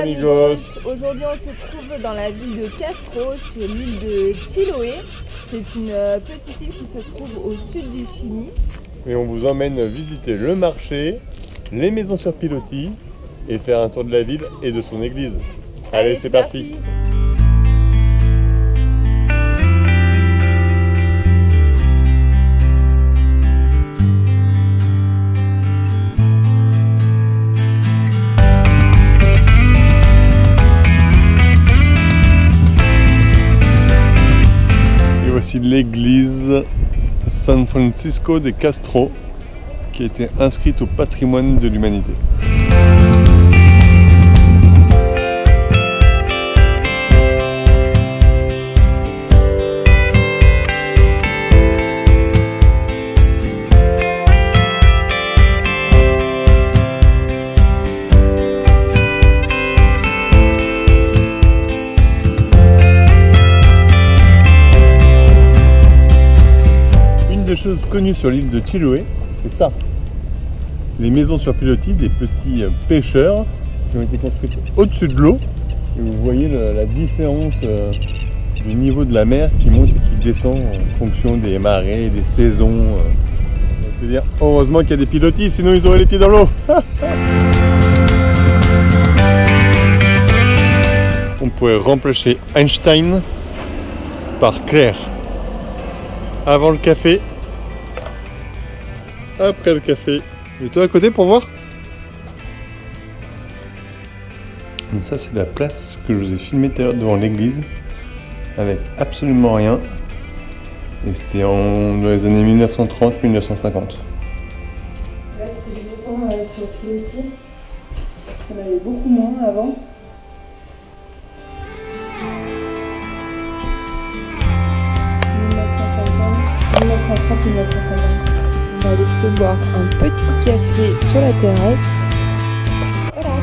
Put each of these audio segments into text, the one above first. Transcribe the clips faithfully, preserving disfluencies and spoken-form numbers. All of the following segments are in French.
Hola amigos. Aujourd'hui on se trouve dans la ville de Castro, sur l'île de Chiloé. C'est une petite île qui se trouve au sud du Chili. Et on vous emmène visiter le marché, les maisons sur pilotis et faire un tour de la ville et de son église. Allez, Allez c'est parti, parti. Voici l'église San Francisco de Castro qui a été inscrite au patrimoine de l'humanité. Chose connue sur l'île de Chiloé, c'est ça, les maisons sur pilotis des petits pêcheurs qui ont été construites au-dessus de l'eau. Et vous voyez le, la différence euh, du niveau de la mer qui monte et qui descend en fonction des marées, des saisons. Euh. On peut dire heureusement qu'il y a des pilotis, sinon ils auraient les pieds dans l'eau. On pourrait remplacer Einstein par Claire. Avant le café, après le café. Mets-toi à côté pour voir. Donc ça c'est la place que je vous ai filmée tout à l'heure devant l'église, avec absolument rien. Et c'était en dans les années mille neuf cent trente mille neuf cent cinquante. Là c'était des maisons euh, sur pilotis. Il y en avait beaucoup moins avant. mille neuf cent cinquante, mille neuf cent trente, mille neuf cent cinquante. On va aller se boire un petit café sur la terrasse. Voilà.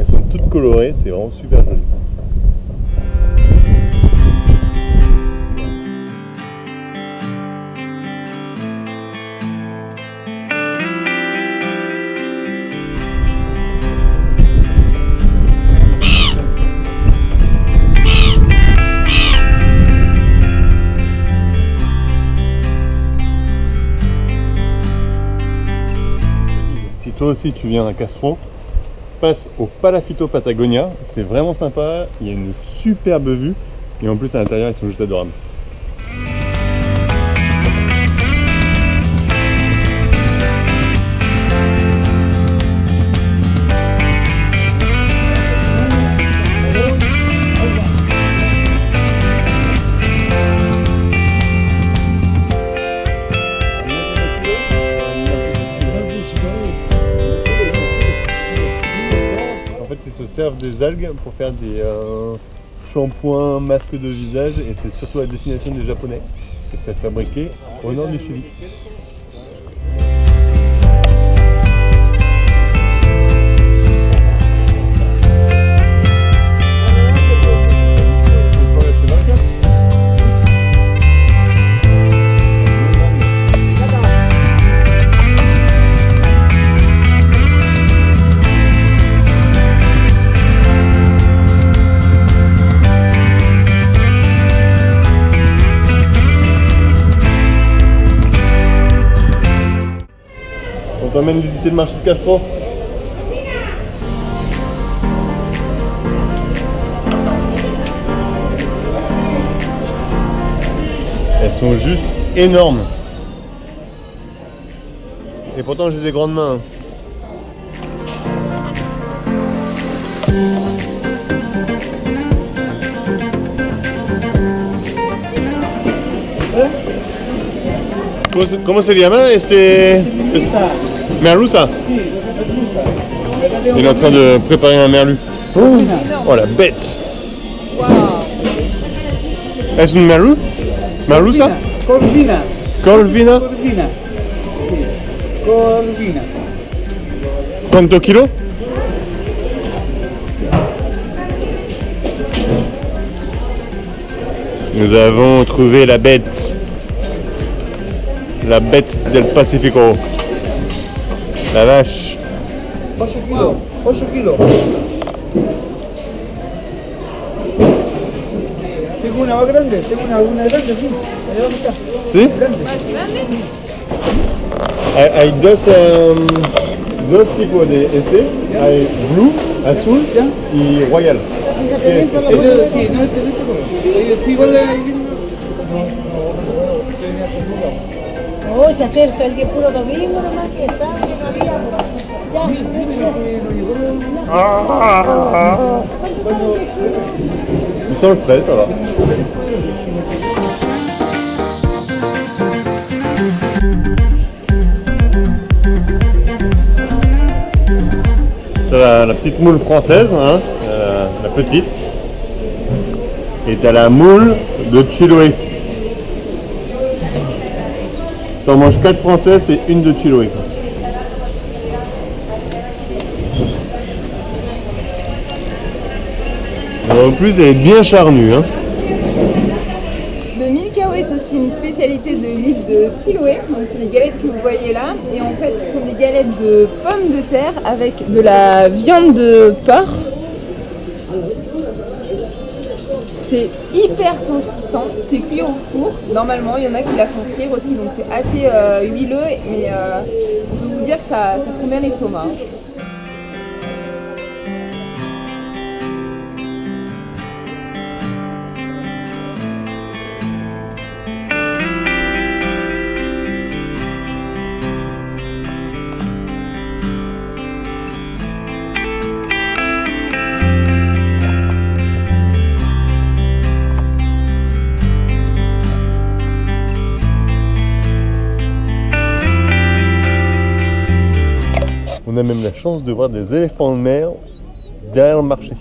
Elles sont toutes colorées, c'est vraiment super joli. Toi aussi tu viens à Castro, passe au Palafito Patagonia, c'est vraiment sympa, il y a une superbe vue et en plus à l'intérieur ils sont juste adorables. Servent des algues pour faire des euh, shampoings, masques de visage, et c'est surtout à destination des Japonais que c'est fabriqué au nord du Chili. On va même visiter le marché de Castro. Elles sont juste énormes. Et pourtant j'ai des grandes mains. Comment se llama este? Merlu, ça? Il est en train de préparer un merlu. Oh, oh la bête! Wow. Est-ce une merlu? Merlu, ça? Corvina. Corvina. Corvina. Corvina. Quanto kilo? Nous avons trouvé la bête, la bête del Pacifico, la vache. ocho kilos, ocho kilos. Tengo una más grande, tengo una, una grande, sí. ¿Dónde está? ¿Sí? Grande. ¿Más grande? Hay dos, um, dos tipos de este, hay blue, azul y royal. ¿Qué? Oh, se acerca el que puro domingo nomás que está, que no había. Ah, ils sont frais, ça va. T'as la, la petite moule française, hein, euh, la petite. Et t'as la moule de Chiloé. T'en manges quatre françaises et une de Chiloé. En plus, elle est bien charnue. Hein. Le milcao est aussi une spécialité de l'île de Chiloé. Donc, c'est les galettes que vous voyez là. Et en fait, ce sont des galettes de pommes de terre avec de la viande de porc. C'est hyper consistant. C'est cuit au four. Normalement, il y en a qui la font frire aussi. Donc, c'est assez euh, huileux. Mais euh, on peut vous dire que ça, ça prend bien l'estomac. On a même la chance de voir des éléphants de mer derrière le marché.